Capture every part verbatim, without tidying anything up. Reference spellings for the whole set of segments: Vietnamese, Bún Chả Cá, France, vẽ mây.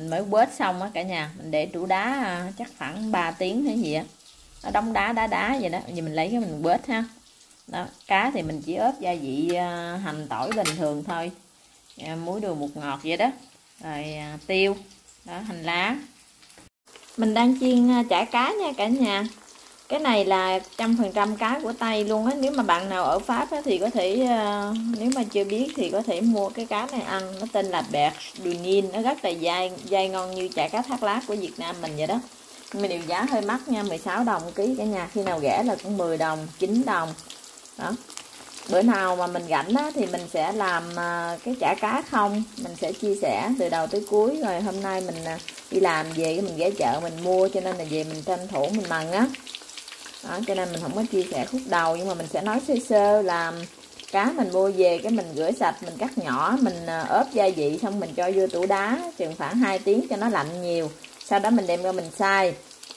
mình mới quết xong á cả nhà, mình để tủ đá chắc khoảng ba tiếng hay gì á, nó đóng đá đá đá vậy đó. Giờ mình lấy cái mình quết ha. Đó, cá thì mình chỉ ướp gia vị hành tỏi bình thường thôi, muối đường bột ngọt vậy đó, rồi tiêu đó, hành lá. Mình đang chiên chả cá nha cả nhà. Cái này là trăm phần trăm cá của Tây luôn á. Nếu mà bạn nào ở Pháp á, thì có thể, nếu mà chưa biết thì có thể mua cái cá này ăn. Nó tên là bẹt đùi nhìn, nó rất là dai, dai ngon như chả cá thác lát của Việt Nam mình vậy đó. Mình điều giá hơi mắc nha, mười sáu đồng ký cả nhà. Khi nào rẻ là cũng mười đồng, chín đồng đó. Bữa nào mà mình rảnh á, thì mình sẽ làm cái chả cá không, mình sẽ chia sẻ từ đầu tới cuối. Rồi hôm nay mình đi làm về mình ghé chợ mình mua, cho nên là về mình tranh thủ mình mần á. Đó, cho nên mình không có chia sẻ khúc đầu, nhưng mà mình sẽ nói sơ sơ là cá mình mua về cái mình rửa sạch, mình cắt nhỏ, mình ốp gia vị xong mình cho vô tủ đá chừng khoảng hai tiếng cho nó lạnh nhiều. Sau đó mình đem ra mình xay,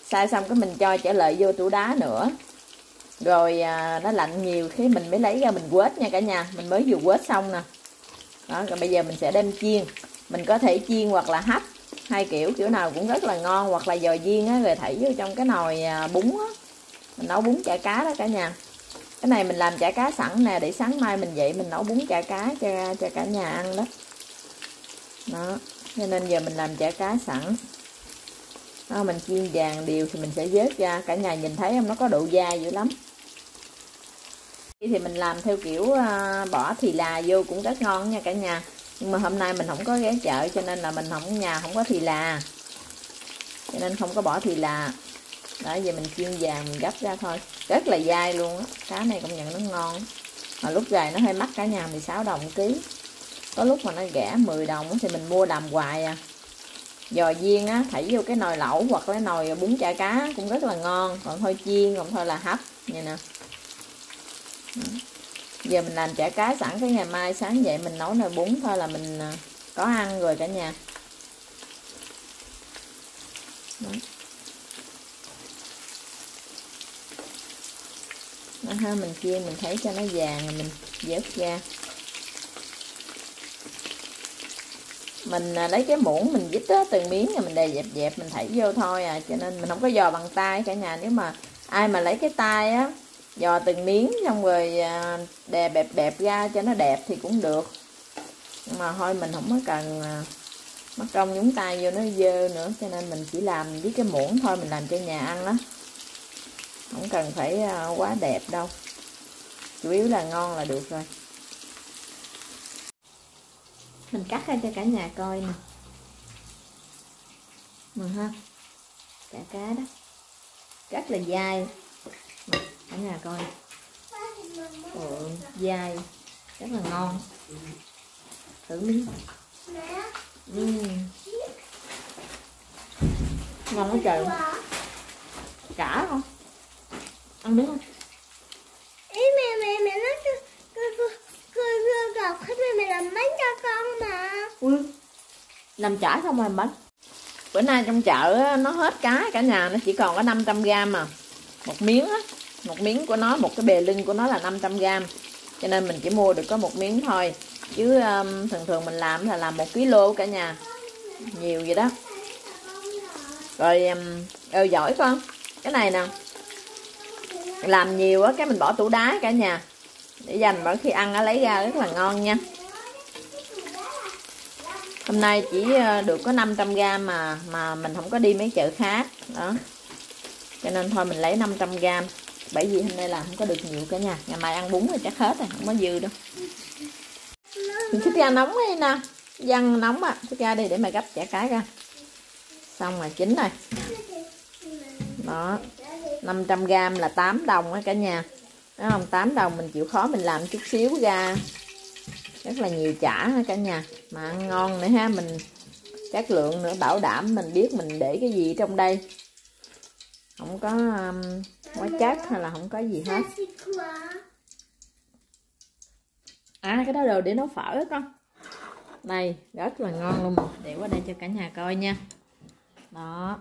xay xong cái mình cho trở lại vô tủ đá nữa, rồi à, nó lạnh nhiều khi mình mới lấy ra mình quết nha cả nhà. Mình mới vừa quết xong nè đó. Rồi bây giờ mình sẽ đem chiên, mình có thể chiên hoặc là hấp, hai kiểu, kiểu nào cũng rất là ngon, hoặc là giò viên á, rồi thảy vô trong cái nồi bún á, mình nấu bún chả cá đó cả nhà. Cái này mình làm chả cá sẵn nè, để sáng mai mình dậy mình nấu bún chả cá cho, cho cả nhà ăn đó. Đó, cho nên giờ mình làm chả cá sẵn đó, mình chiên vàng đều thì mình sẽ vớt ra. Cả nhà nhìn thấy không, nó có độ dai dữ lắm. Thì mình làm theo kiểu bỏ thì là vô cũng rất ngon nha cả nhà. Nhưng mà hôm nay mình không có ghé chợ cho nên là mình không, nhà không có thì là, cho nên không có bỏ thì là. Đó, giờ mình chiên vàng mình gấp ra thôi, rất là dai luôn á. Cá này công nhận nó ngon, mà lúc gầy nó hơi mắc cả nhà, mười sáu đồng ký. Có lúc mà nó rẻ mười đồng thì mình mua đầm hoài à. Giò viên á, thảy vô cái nồi lẩu hoặc cái nồi bún chả cá cũng rất là ngon. Còn thôi chiên, còn thôi là hấp vậy nè. Giờ mình làm chả cá sẵn, cái ngày mai sáng dậy mình nấu nồi bún thôi là mình có ăn rồi cả nhà. Đó, đó ha, mình chiên mình thấy cho nó vàng rồi mình vớt ra. Mình lấy cái muỗng mình dít á, từng miếng rồi mình đầy dẹp dẹp mình thảy vô thôi à. Cho nên mình không có giò bằng tay cả nhà. Nếu mà ai mà lấy cái tay á, giò từng miếng xong rồi đè bẹp bẹp ra cho nó đẹp thì cũng được, nhưng mà thôi mình không có cần mất công nhúng tay vô nó dơ nữa. Cho nên mình chỉ làm với cái muỗng thôi, mình làm cho nhà ăn đó, không cần phải quá đẹp đâu, chủ yếu là ngon là được rồi. Mình cắt ra cho cả nhà coi nè, mà ha, chả cá đó rất là dai, mà cả nhà coi, ừ, dai, rất là ngon, thử miếng, uhm. Ngon quá trời, cả không, ăn miếng không? Làm chả không em bánh. Bữa nay trong chợ nó hết cá cả nhà, nó chỉ còn có năm trăm gam mà. Một miếng á, một miếng của nó, một cái bề lưng của nó là năm trăm gam. Cho nên mình chỉ mua được có một miếng thôi. Chứ um, thường thường mình làm là làm một ký cả nhà. Nhiều vậy đó. Rồi um, ơ giỏi con. Cái này nè. Làm nhiều á cái mình bỏ tủ đá cả nhà. Để dành mỗi khi ăn á lấy ra rất là ngon nha. Hôm nay chỉ được có năm trăm gam mà mà mình không có đi mấy chợ khác đó, cho nên thôi mình lấy năm trăm gam, bởi vì hôm nay làm không có được nhiều cả nhà. Ngày mai ăn bún rồi chắc hết rồi, không có dư đâu. Mình xích ra nóng đi nè, văng nóng á, xích ra đi để mà gấp chả cá ra. Xong rồi, chín rồi đó. Năm trăm gam là tám đồng á cả nhà, đúng không? Tám đồng mình chịu khó mình làm chút xíu ra, rất là nhiều chả cả nhà, mà ăn ngon nữa ha. Mình chất lượng nữa, bảo đảm mình biết mình để cái gì trong đây, không có um, quá chát hay là không có gì hết. À, cái đó đồ để nấu phở đó con, này rất là ngon luôn, để qua đây cho cả nhà coi nha. Đó,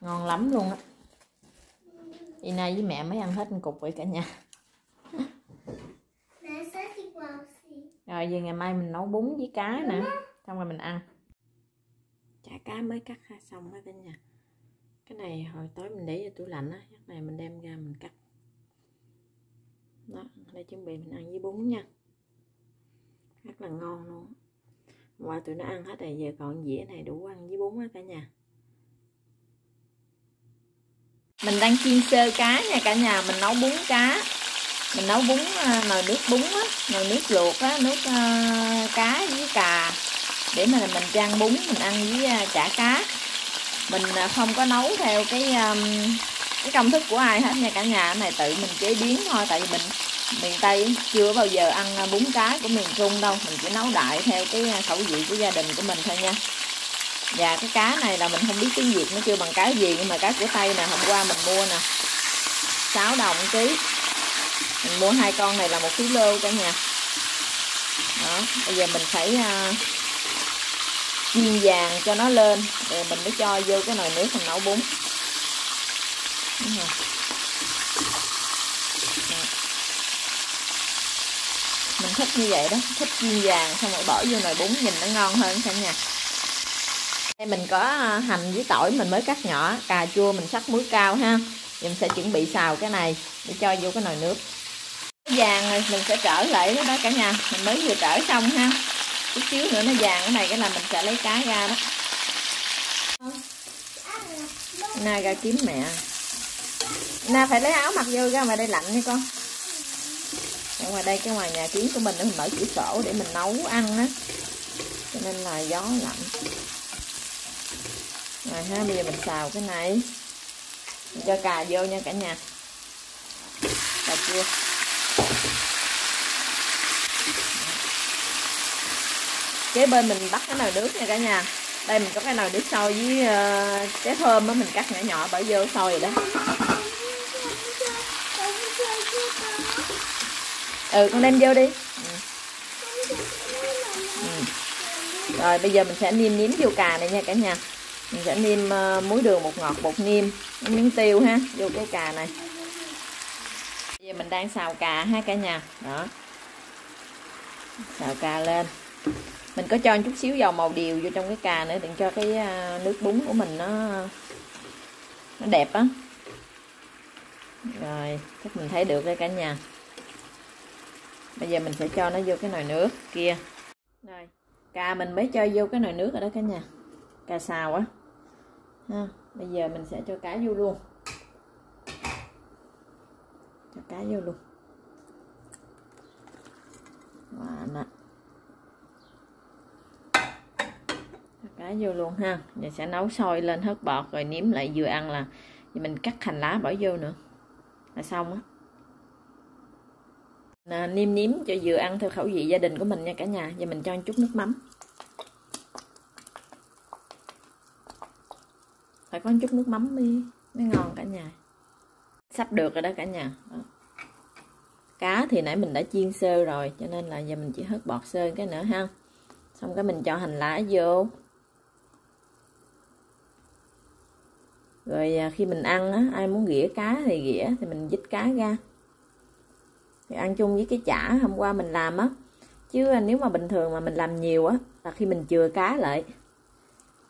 ngon lắm luôn á. Đi nay với mẹ mới ăn hết một cục vậy cả nhà. Rồi về ngày mai mình nấu bún với cá nè, xong rồi mình ăn. Chả cá mới cắt ha, xong á cả nhà. Cái này hồi tối mình để vô tủ lạnh á, cái này mình đem ra mình cắt. Đó, đây chuẩn bị mình ăn với bún nha, rất là ngon luôn. Ngoài tụi nó ăn hết rồi, giờ còn dĩa này đủ ăn với bún á cả nhà. Mình đang chiên sơ cá nha cả nhà, mình nấu bún cá. Mình nấu bún nồi nước bún á, nồi nước luộc á, nước uh, cá với cà để mà mình chan bún mình ăn với uh, chả cá. Mình uh, không có nấu theo cái um, cái công thức của ai hết nha cả nhà, này tự mình chế biến thôi, tại vì mình miền Tây chưa bao giờ ăn bún cá của miền Trung đâu, mình chỉ nấu đại theo cái khẩu vị của gia đình của mình thôi nha. Và cái cá này là mình không biết tiếng Việt nó kêu bằng cá gì, nhưng mà cá của Tây nè, hôm qua mình mua nè, sáu đồng một ký. Mình mua hai con này là một ký lô cả nhà. Đó, bây giờ mình phải uh, chiên vàng cho nó lên rồi mình mới cho vô cái nồi nước mình nấu bún. Đúng rồi. Mình thích như vậy đó, thích chiên vàng xong rồi bỏ vô nồi bún nhìn nó ngon hơn cả nhà. Đây mình có hành với tỏi mình mới cắt nhỏ, cà chua mình sắc muối cao ha. Giờ mình sẽ chuẩn bị xào cái này để cho vô cái nồi nước. Nó vàng rồi mình sẽ trở lại nó đó cả nhà, mình mới vừa trở xong ha. Chút xíu nữa nó vàng cái này, cái là mình sẽ lấy cá ra đó. Na ra kiếm mẹ. Na phải lấy áo mặc vô ra ngoài đây lạnh nha con. Ở ngoài đây cái ngoài nhà kiến của mình mình mở cửa sổ để mình nấu ăn á, cho nên là gió lạnh. Rồi ha, bây giờ mình xào cái này. Mình cho cà vô nha cả nhà. Cà chua. Kế bên mình bắt cái nồi nước nha cả nhà. Đây mình có cái nồi nước sôi với uh, cái thơm á, mình cắt nhỏ nhỏ bỏ vô sôi rồi đó. Ừ, con đem vô đi. Ừ. Ừ. Rồi bây giờ mình sẽ nêm nếm vô cà này nha cả nhà. Mình sẽ nêm uh, muối đường, bột ngọt, bột niêm, miếng tiêu ha, vô cái cà này. Bây giờ mình đang xào cà ha cả nhà. Đó. Xào cà lên. Mình có cho chút xíu dầu màu điều vô trong cái cà nữa, đừng cho cái uh, nước bún của mình nó nó đẹp á. Rồi, chắc mình thấy được rồi cả nhà. Bây giờ mình sẽ cho nó vô cái nồi nước kia. Rồi, cà mình mới cho vô cái nồi nước rồi đó cả nhà. Cà xào á. Ha, bây giờ mình sẽ cho cá vô luôn. Cho cá vô luôn. Wow, cho cá vô luôn ha. Giờ sẽ nấu sôi lên hớt bọt rồi nếm lại vừa ăn là mình cắt hành lá bỏ vô nữa. Là xong á. Nêm nếm cho vừa ăn theo khẩu vị gia đình của mình nha cả nhà. Giờ mình cho một chút nước mắm. Phải có một chút nước mắm đi mới ngon cả nhà. Sắp được rồi đó cả nhà. Đó. Cá thì nãy mình đã chiên sơ rồi, cho nên là giờ mình chỉ hớt bọt sơ cái nữa ha. Xong cái mình cho hành lá vô. Rồi khi mình ăn á, ai muốn gỉa cá thì gỉa, thì mình vít cá ra. Thì ăn chung với cái chả hôm qua mình làm á. Chứ nếu mà bình thường mà mình làm nhiều á, là khi mình chừa cá lại,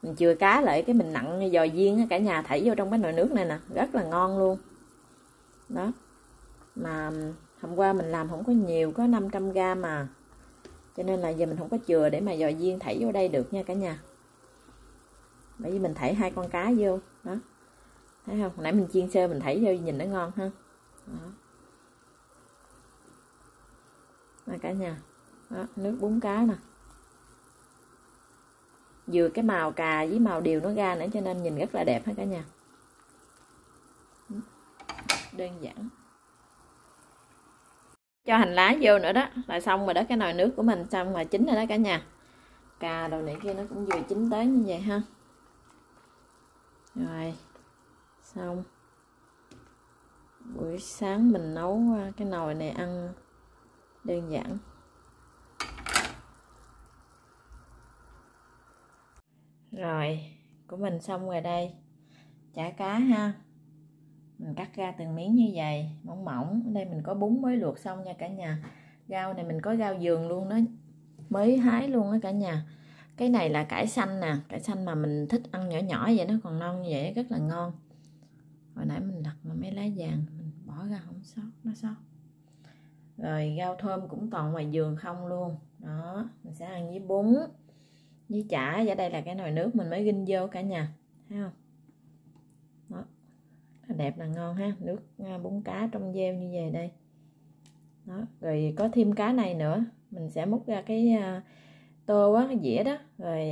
mình chừa cá lại cái mình nặn giò viên cả nhà, thảy vô trong cái nồi nước này nè, rất là ngon luôn. Đó. Mà hôm qua mình làm không có nhiều, có năm trăm gram mà. Cho nên là giờ mình không có chừa để mà giò viên thảy vô đây được nha cả nhà. Bởi vì mình thảy hai con cá vô, đó. Thấy không? Hồi nãy mình chiên sơ mình thảy vô nhìn nó ngon ha. Đó. Đó cả nhà. Đó, nước bún cá nè. Vừa cái màu cà với màu điều nó ra nữa cho nên nhìn rất là đẹp ha cả nhà. Đơn giản. Cho hành lá vô nữa đó, là xong rồi đó, cái nồi nước của mình xong rồi, chín rồi đó cả nhà. Cà đồ này kia nó cũng vừa chín tới như vậy ha. Rồi. Xong. Buổi sáng mình nấu cái nồi này ăn đơn giản. Rồi, của mình xong rồi đây. Chả cá ha. Mình cắt ra từng miếng như vậy, mỏng mỏng. Ở đây mình có bún mới luộc xong nha cả nhà. Rau này mình có rau vườn luôn đó, mới hái luôn đó cả nhà. Cái này là cải xanh nè, cải xanh mà mình thích ăn nhỏ nhỏ vậy, nó còn non như vậy rất là ngon. Hồi nãy mình đặt mấy lá vàng mình bỏ ra không sót, nó sót. Rồi rau thơm cũng toàn ngoài vườn không luôn. Đó, mình sẽ ăn với bún, với chả. Và đây là cái nồi nước mình mới ginh vô cả nhà, thấy không? Đó, đẹp là ngon ha, nước bún cá trong veo như vậy đây. Đó, rồi có thêm cá này nữa, mình sẽ múc ra cái tô á, cái dĩa đó, rồi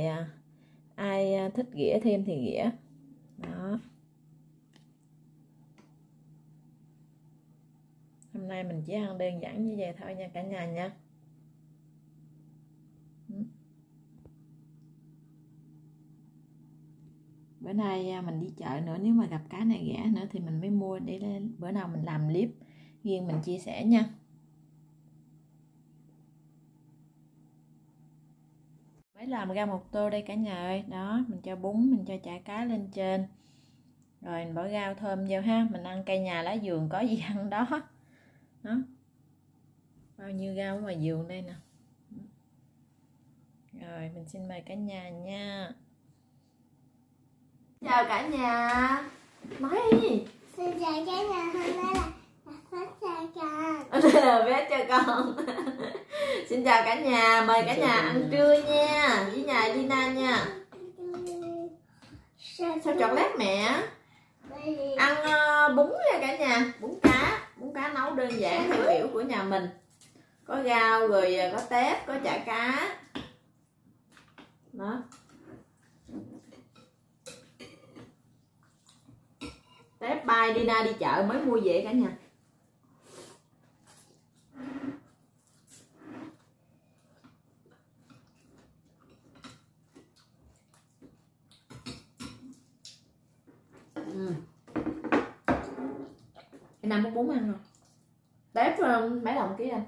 ai thích dĩa thêm thì dĩa. Đó. Hôm nay mình chỉ ăn đơn giản như vậy thôi nha cả nhà nha. Bữa nay mình đi chợ nữa, nếu mà gặp cá này rẻ nữa thì mình mới mua, để bữa nào mình làm clip riêng mình chia sẻ nha. Mới làm ra một tô đây cả nhà ơi. Đó, mình cho bún, mình cho chả cá lên trên. Rồi mình bỏ rau thơm vào ha. Mình ăn cây nhà lá vườn có gì ăn đó. Đó, bao nhiêu rau ở ngoài vườn đây nè. Rồi mình xin mời cả nhà nha. Chào cả nhà. Nói đi. Xin chào cả nhà, hôm nay là phát chào con. Bé chào con. Xin chào cả nhà, mời cả nhà ăn trưa nha, với nhà Lina nha. Sao chocolate mẹ? Ăn bún nha cả nhà, bún cá, bún cá nấu đơn giản theo kiểu của nhà mình. Có rau rồi có tép, có chả cá. Đó. Tép bay đi ra đi chợ mới mua về cả nhà. Ừ. Nam có bún ăn không? Tép mấy đồng ký anh?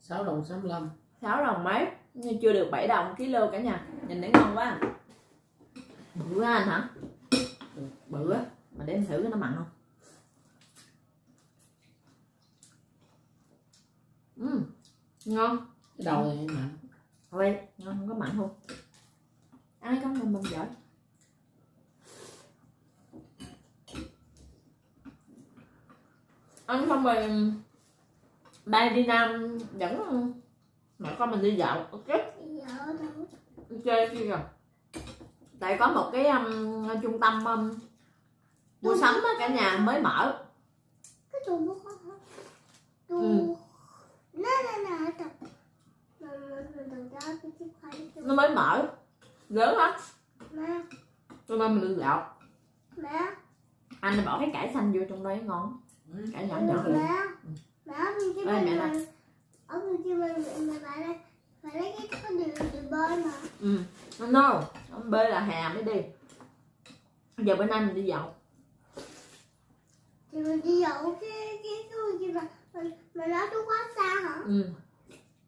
sáu đồng sáu mươi lăm. sáu đồng mấy? Nhưng chưa được bảy đồng kilo cả nhà. Nhìn để ngon quá. Bự quá anh hả? Bự á. Mà để em thử nó mặn không? Ừ. Ngon. Cái đầu này mặn. Thôi, ngon không có mặn không? Ai không làm bằng giỏi. Ăn xong rồi ba đi Nam dẫn mẹ con mình đi dạo, ok? Chơi kia rồi. Tại có một cái um, trung tâm um, mua sắm á cả nhà mới mở. Cái tù mua không? Tù. Nó mới mở. Lớn hả? Mẹ. Cho nên mình đi dạo. Mẹ. Anh bỏ cái cải xanh vô trong đấy ngon. Cải nhỏ nhỏ lên. Mẹ. Mẹ mẹ này. Ở bên kia mẹ mẹ đây. Phải lấy cái con đường từ bơi mà. Ừ. No, ông bơi là Hà mới đi. Giờ bữa nay mình đi dạo. Thì mình đi dạo cái cái cái gì mà mình mình nói nó quá xa hả? Ừ.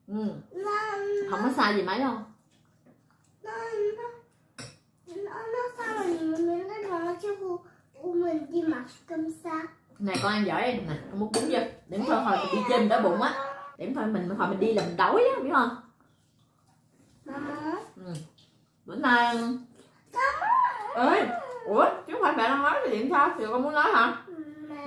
Ừ. Nó, không có xa gì mấy đâu. Nó nó nó xa mình mình cái đường nó chưa u mình đi mặc cơm xa. Này con ăn giỏi em nè, con muốn bún chưa? Điểm thôi hồi đi chơi mình đói bụng á. Điểm thôi mình hồi mình đi là mình đói á, biết không? Mama. Ừ. Bữa nay ơi, ủa chứ không phải mẹ đang nói thì điểm sao? Thì con muốn nói hả? Mẹ,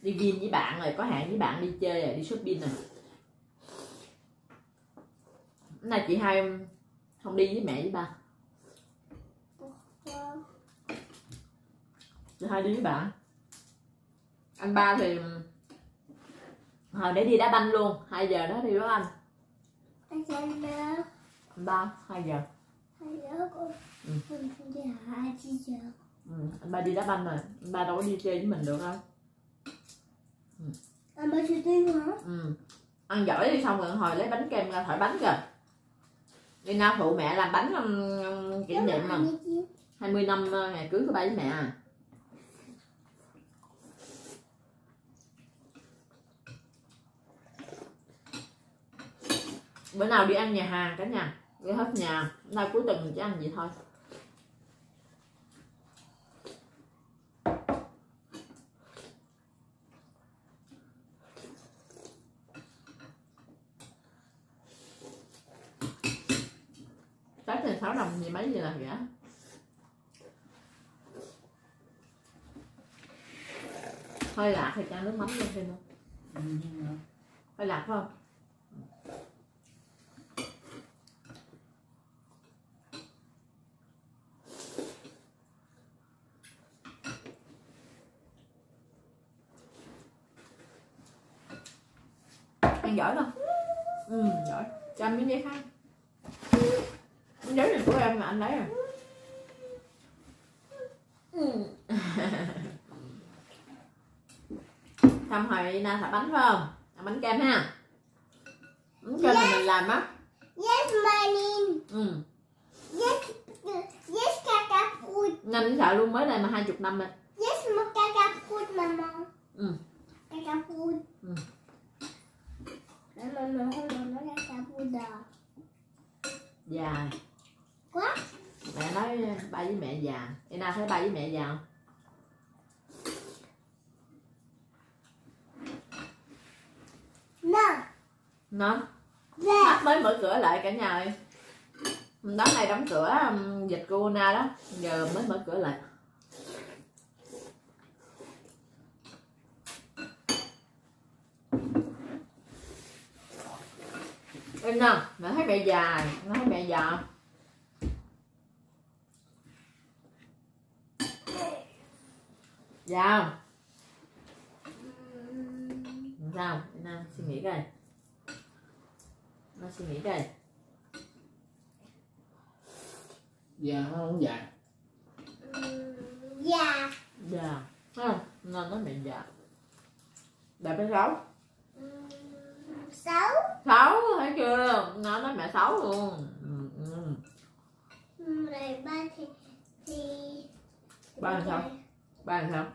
đi Vin với bạn rồi, có hẹn với bạn đi chơi rồi, đi shopping rồi. Này chị hai không đi với mẹ với ba. Chị hai đi với bạn. Anh ba thì hồi để đi đá banh luôn, hai giờ đó đi đó anh. Anh ba hai giờ. Ừ. Ừ. Anh ba đi đá banh rồi, anh ba đâu có đi chơi với mình được đâu. Ừ. Anh ba chưa tiếng hả? Ừ. Ăn giỏi đi xong rồi hồi lấy bánh kem ra thổi bánh kìa. Đi nào phụ mẹ làm bánh kỷ niệm mà hai mươi năm ngày cưới của ba với mẹ à. Bữa nào đi ăn nhà hàng cả nhà, đi hết nhà. Nay cuối tuần chỉ ăn vậy thôi. sáu đồng gì mấy gì là rẻ. Hơi lạc thì cho nước mắm lên thêm luôn. Ừ. Hơi lạc phải không? Ăn giỏi không? Ừ, giỏi. Cho anh miếng giấy khác. Miếng giấy này của em mà anh lấy à? Ừ. Thăm hồi Na thả bánh phải không? Thả bánh kem ha. Bánh kem yes. Thì mình làm á. Yes, my name. Ừ. Yes, yes, caca food. Nên sợ luôn, mới đây mà hai mươi năm rồi. Yes, my caca food, mama. Ừ. Caca food. Ừ. Mama không nói caca food à? Già. Quá. Mẹ nói ba với mẹ già. Ina thấy ba với mẹ già không? No. Nó. Yeah. Mắt mới mở cửa lại cả nhà ơi. Đó này đóng cửa dịch corona đó, giờ mới mở cửa lại. Em nè, mẹ thấy mẹ già, nó thấy mẹ già. Già không? Sao? Nam suy nghĩ coi. Nó suy nghĩ coi. Già nó không già. Già. Già. Không, nó nói mẹ già. Đẹp hay xấu? Xấu. Xấu thấy chưa? Nó nói mẹ xấu luôn. Ừ. Rồi ba thì thì ba làm sao? Ba làm sao?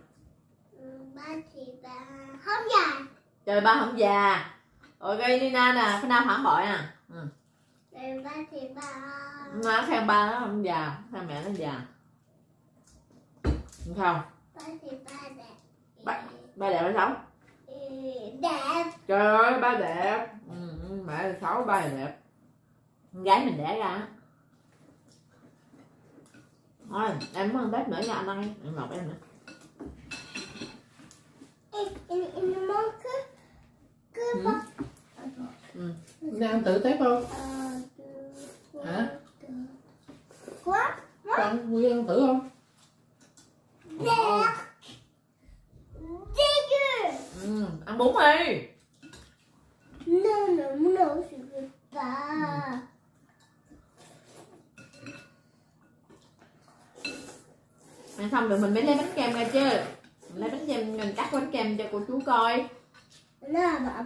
Ba thì ba không già. Trời ba không già. Ok Nina nè, phải nào phản bội nè. Ừ. Trời ba thì ba. Nó khen ba nó không già, khen mẹ nó già. Đúng không? Ba thì ba đẹp. Ba, ba đẹp hay xấu? Đẹp. Trời ơi ba đẹp. Ừ, mẹ là xấu ba là đẹp. Con gái mình đẻ ra. Thôi em muốn ăn bếp nữa nha anh ơi. Em ngọt em nữa. Em em em muốn cứ cứ bắt. Ừ. Đang tự tiếp không? Hả? Quá. Con Nguyên ăn tự không? Đẹp. Ừ, ăn bún đi. No no no, ba. Ăn xong rồi mình mới lấy bánh kem ra chứ. Mình lấy bánh kem, mình cắt bánh kem cho cô chú coi. Là bà,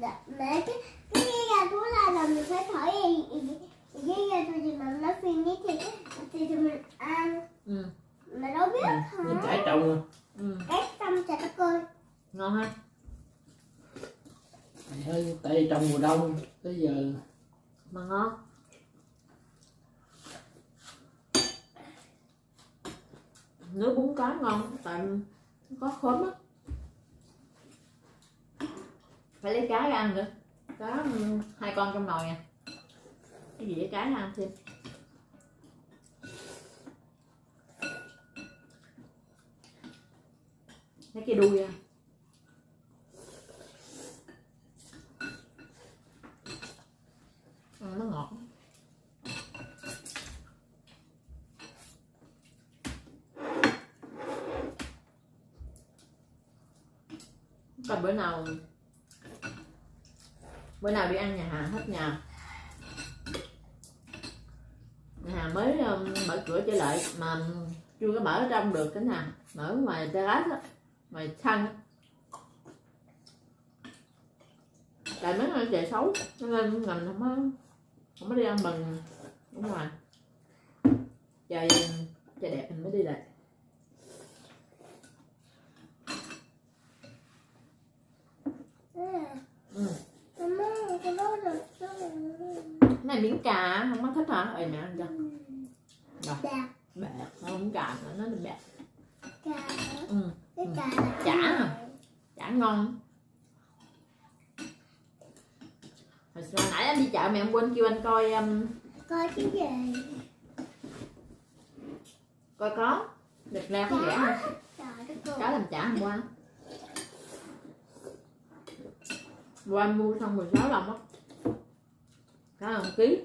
bà, mẹ cái cái ra chú là làm mình phải thổi cái ra tôi thì mà nó phiền nhất thì thì tụi mình ăn. Ừ. Mà đâu biết ừ. Hả? Mình chảy trâu. Ừ. Cắt xong cho các cô. Ngon ha. Ơi, tại trong mùa đông tới giờ mà ngon. Nước bún cá ngon, tại có khóm á. Phải lấy cá ra ăn nữa. Cá hai con trong nồi nè. Cái gì cá ra ăn thêm. Lấy cái đuôi ra. Nó ngọt. Còn bữa nào bữa nào đi ăn nhà hàng hết nhà. Nhà hàng mới mở cửa trở lại mà chưa có mở ở trong được cái nào, mở ngoài terrace á, ngoài sân á. Tại mấy ngày trời xấu cho nên mình không có không có đi ăn bằng Đúng rồi, trời, trời đẹp mình mới đi lại. Ừ. Này miếng cà không có thích hả? Ơi mẹ ăn cho. Rồi. Bẹt. Không cà nữa, nó là bẹt. Cà. Ừ. Cái cà chả. Chả ngon. Hồi nãy anh đi chợ mẹ em quên kêu anh coi um... coi cái gì? Coi có. Được ra có rẻ hả? Cá làm chả hôm qua. Qua mua xong mười sáu đồng á. Cá là một ký.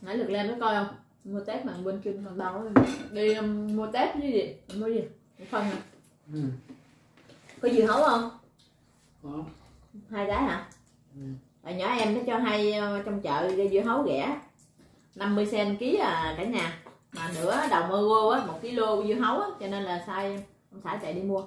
Nãy Lực Lem có coi không? Mua tép mà bên kia còn đau đó. Đi um, mua tép với gì? Mua gì? Một phần hả? Ừ. Có dưa hấu không? Có. Hai cái hả? Ừ. Rồi nhỏ em nó cho hai trong chợ dưa hấu rẻ năm mươi xen ký à cả nhà. Mà nửa đầu mơ gô á, một ký lô dưa hấu á, cho nên là sai ông xã chạy đi mua.